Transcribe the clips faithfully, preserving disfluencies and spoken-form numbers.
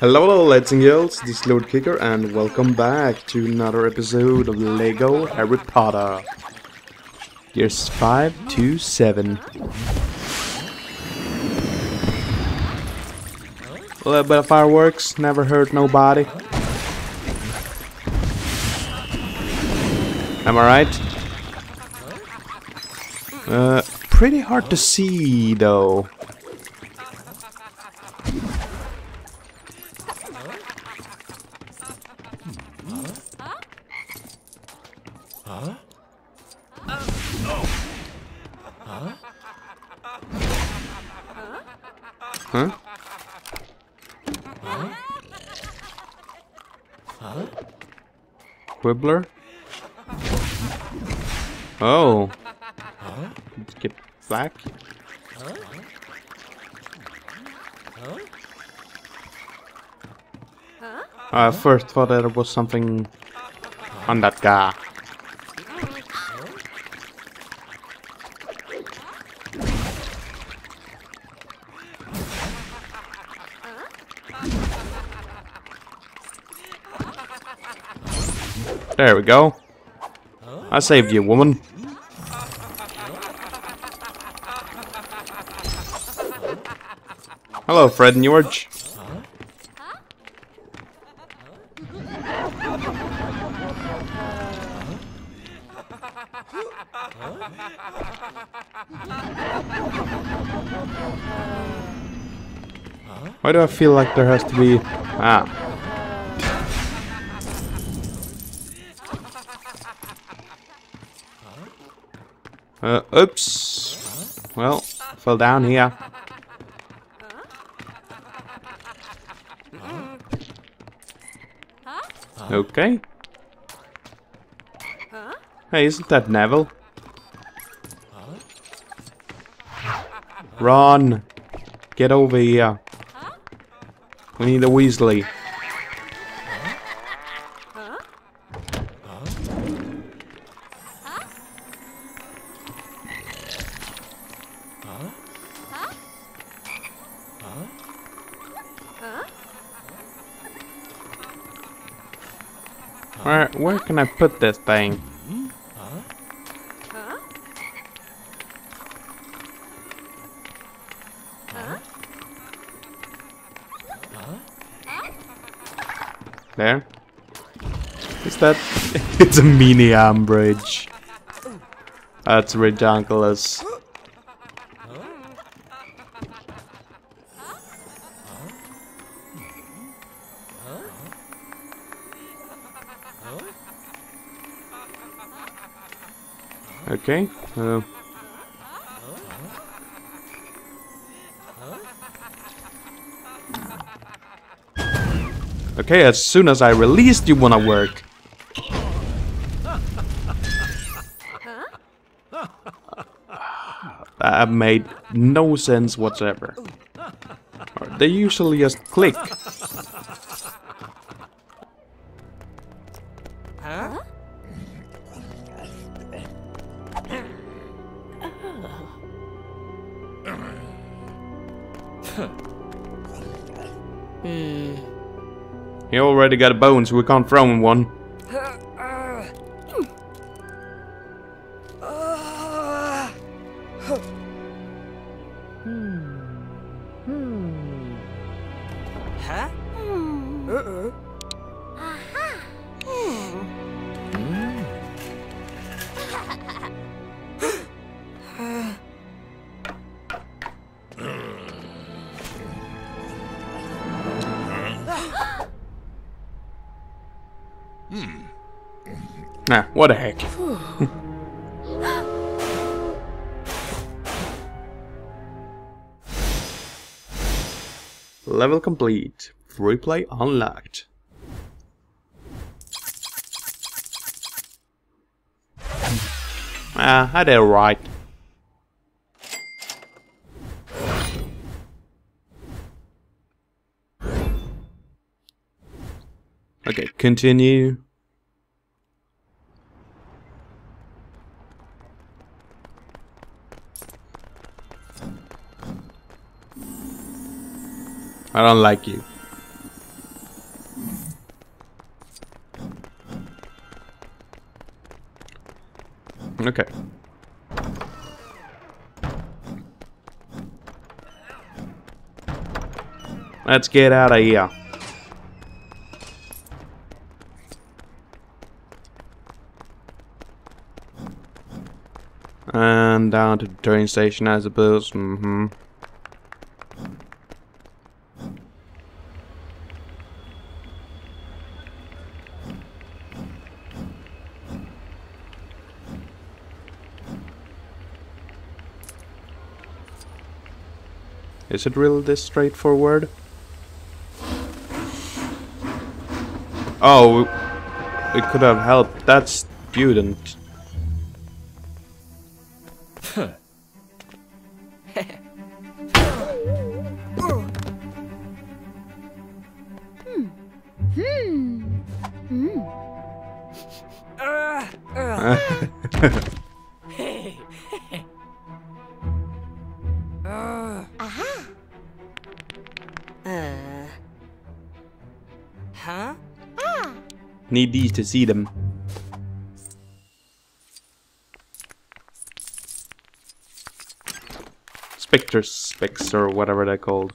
Hello, hello, lads and girls, this is Lord Kicker and welcome back to another episode of LEGO Harry Potter. Years five to seven. A little bit of fireworks, never hurt nobody. Am I right? Uh, pretty hard to see though. Huh? Huh? Quibbler? Oh. Huh? Let's get back. Huh? Huh? I first thought that it was something on that guy. There we go. I saved you, woman. Hello, Fred and George. Why do I feel like there has to be... Ah. Uh, oops. Well, fell down here. Okay. Hey, isn't that Neville? Ron, get over here. We need a Weasley. Where, where can I put this thing? There. Is that... It's a mini Umbridge. That's ridiculous. Okay, uh... okay, as soon as I released you wanna work. That made no sense whatsoever. They usually just click. He already got a bone, so we can't throw him one. Nah, what the heck. Level complete. Free play unlocked. Ah, I did right. Okay, continue. I don't like you. Okay. Let's get out of here. And down to the train station, I suppose. Mm-hmm. Is it really this straightforward? Oh, we could have helped that student. Need these to see them. Spectre Specs or whatever they're called.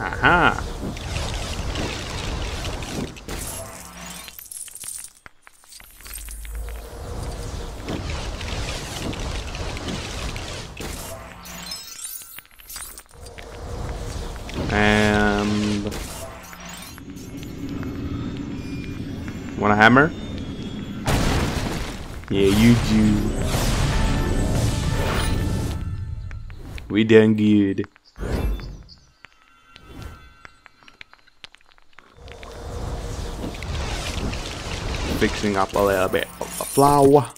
Aha! Want a hammer? Yeah, you do. We done good. Fixing up a little bit of the flour.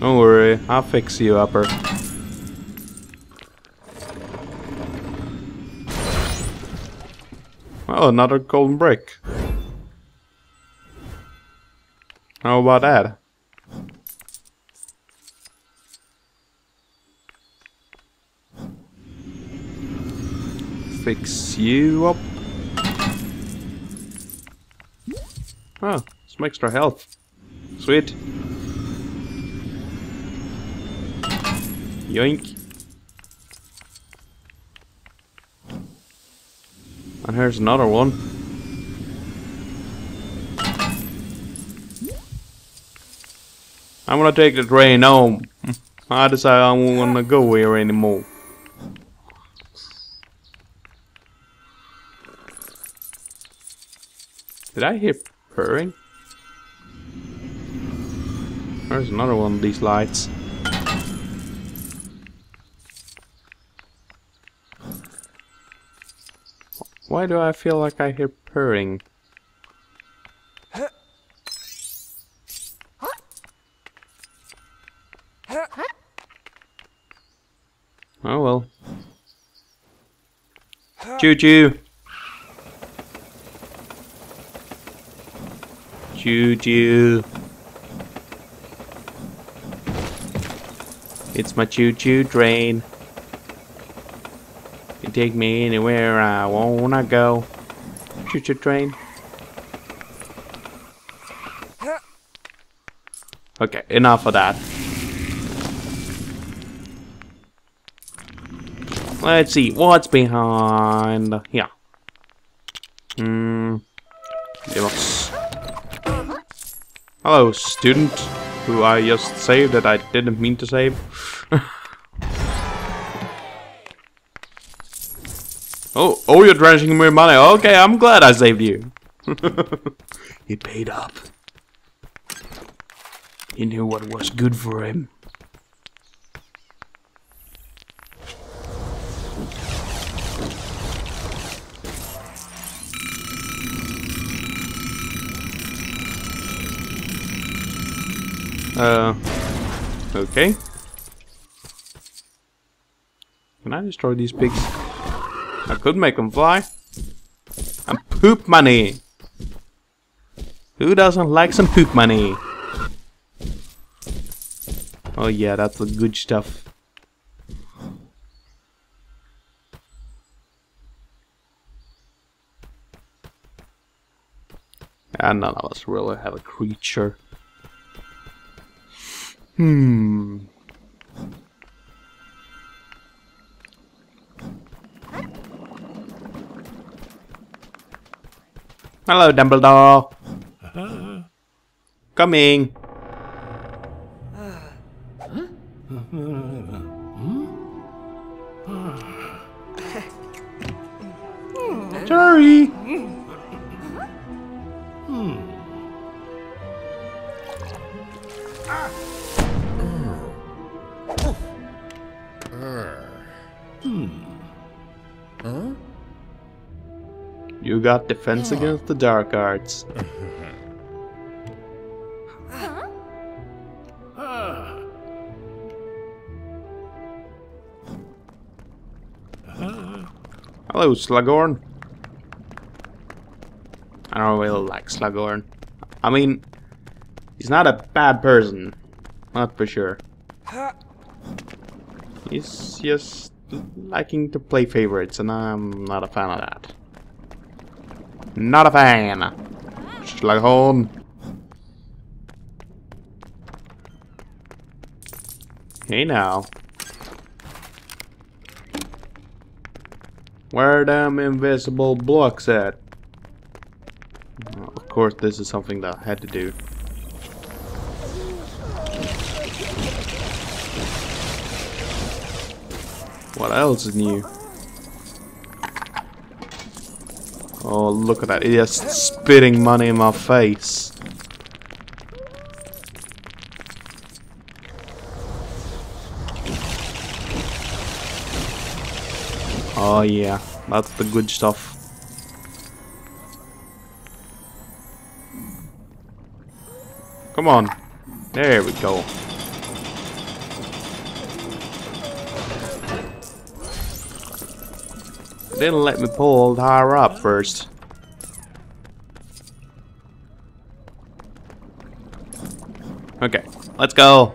Don't worry, I'll fix you upper. Oh, another golden brick. How about that? Fix you up. Oh, some extra health. Sweet. Yoink. And here's another one. I'm gonna take the train home. I decide I don't wanna go here anymore. Did I hear purring? There's another one of these lights. Why do I feel like I hear purring? Oh well. Choo choo! Choo choo! It's my choo choo train. Take me anywhere I wanna go. Shoot your train. Okay, enough of that. Let's see what's behind here. Hmm. Hello, student, who I just saved that I didn't mean to save. Oh, oh, you're drenching me in money. Okay, I'm glad I saved you. He paid up. He knew what was good for him. Uh, okay. Can I destroy these pigs? I could make them fly. And poop money. Who doesn't like some poop money? Oh yeah, that's the good stuff. and none of us really have a creature. Hmm. Hello, Dumbledore. Uh-huh. Coming. Sorry. Hmm. Hmm. You got defense against the dark arts. Hello, Slughorn. I don't really like Slughorn. I mean, he's not a bad person, not for sure. He's just liking to play favorites, and I'm not a fan of that. Not a fan, Slughorn. Hey now, where are them invisible blocks at? Of course, this is something that I had to do. What else is new? Oh, look at that. It is spitting money in my face. Oh yeah, that's the good stuff. Come on. There we go. Didn't let me pull higher up first. Okay, let's go.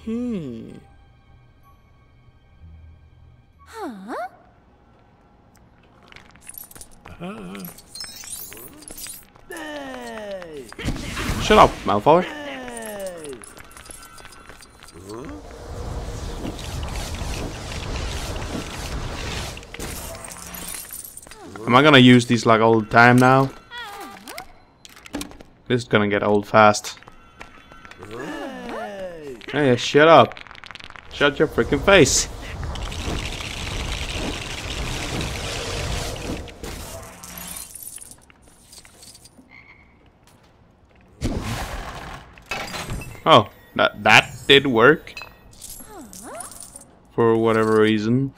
Hmm. Huh? Uh-huh. Shut up, Malfoy. Am I gonna use these like all the time now? This is gonna get old fast. Hey, shut up. Shut your freaking face. Oh, that, that did work. For whatever reason.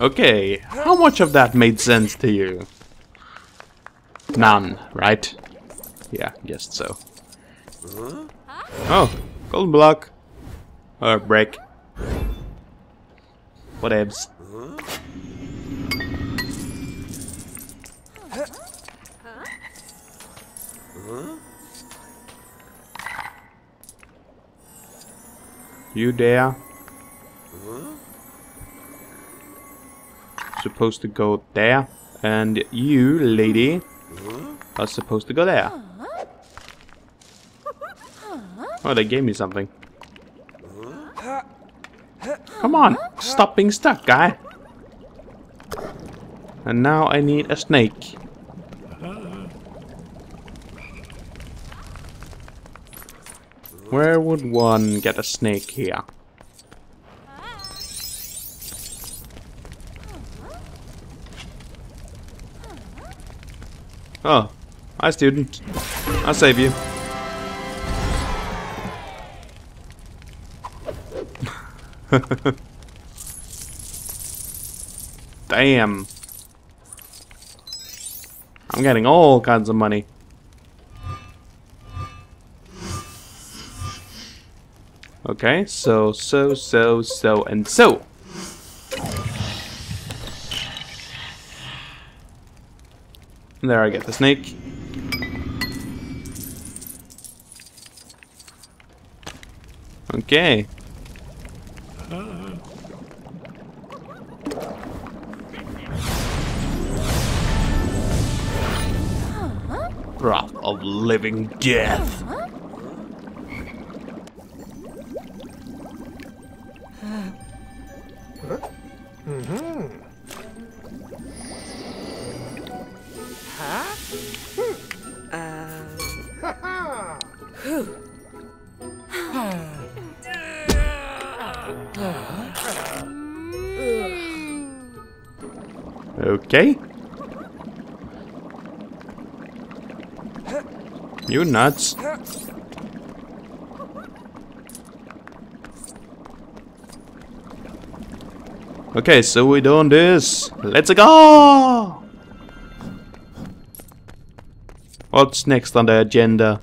Okay, how much of that made sense to you? None, right? Yeah, guessed so. Oh, golden block. Or brick. Whatevs. You there? Supposed to go there, and you, lady, are supposed to go there. Oh, they gave me something. Come on, stop being stuck, guy. And now I need a snake. Where would one get a snake here? Oh, hi student. I'll save you. Damn. I'm getting all kinds of money. Okay, so, so, so, so, and so. There, I get the snake. Okay. Breath of living death. Okay. You nuts. Okay, so we're doing this. Let's go! What's next on the agenda?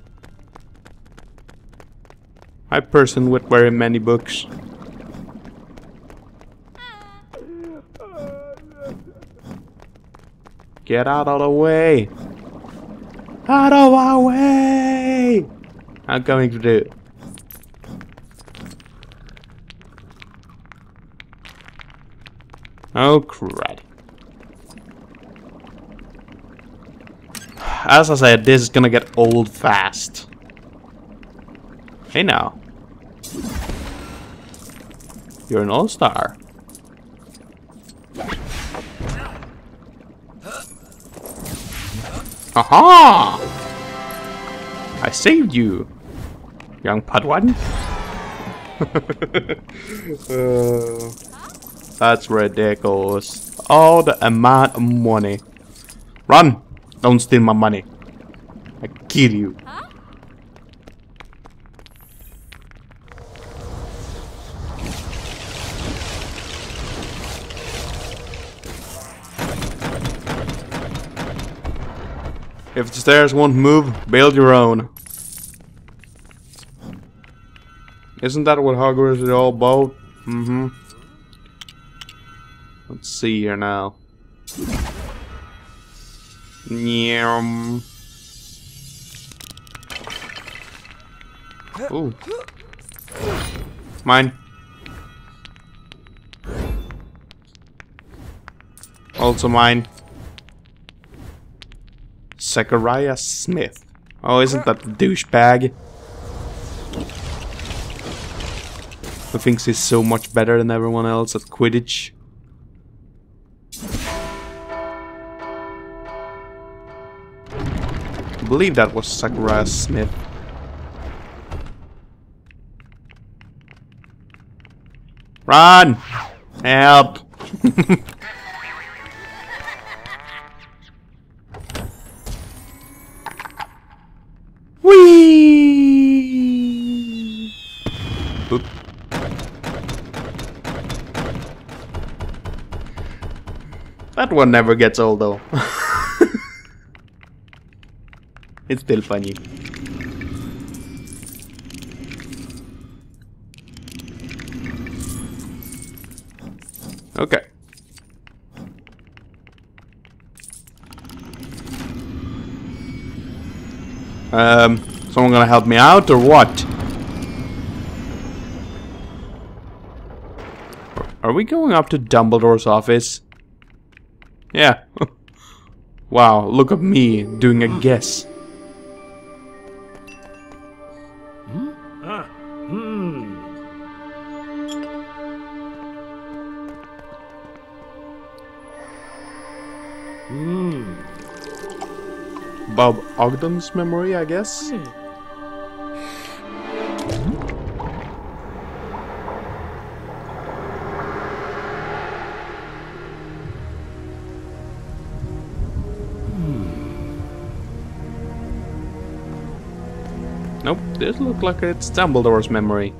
I person with very many books. Get out of the way! Out of our way! I'm going to do it. Oh crud. As I said, this is gonna get old fast. Hey now. You're an all-star. Aha! I saved you, young Padawan. uh, that's ridiculous. All the amount of money. Run! Don't steal my money. I kill you. If the stairs won't move, build your own. Isn't that what Hogwarts is all about? Mm-hmm. Let's see here now. Yum. Ooh. Mine. Also mine. Zachariah Smith. Oh, isn't that the douchebag? Who thinks he's so much better than everyone else at Quidditch? I believe that was Zachariah Smith. Run! Help! Whee! Oop. That one never gets old though. It's still funny. Okay. Um, someone gonna help me out or what? Are we going up to Dumbledore's office? Yeah. Wow, look at me doing a guess. Bob Ogden's memory, I guess. Mm. Nope, this looks like it's Dumbledore's memory.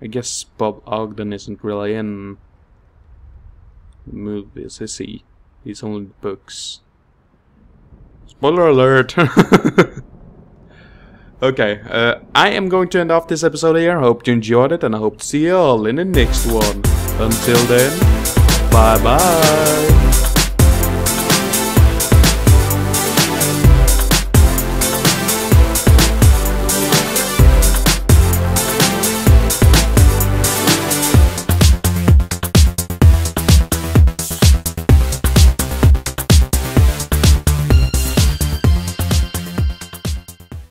I guess Bob Ogden isn't really in the movies, is he? He's only in the books. Spoiler alert! Okay, uh, I am going to end off this episode here. Hope you enjoyed it, and I hope to see you all in the next one. Until then, bye bye!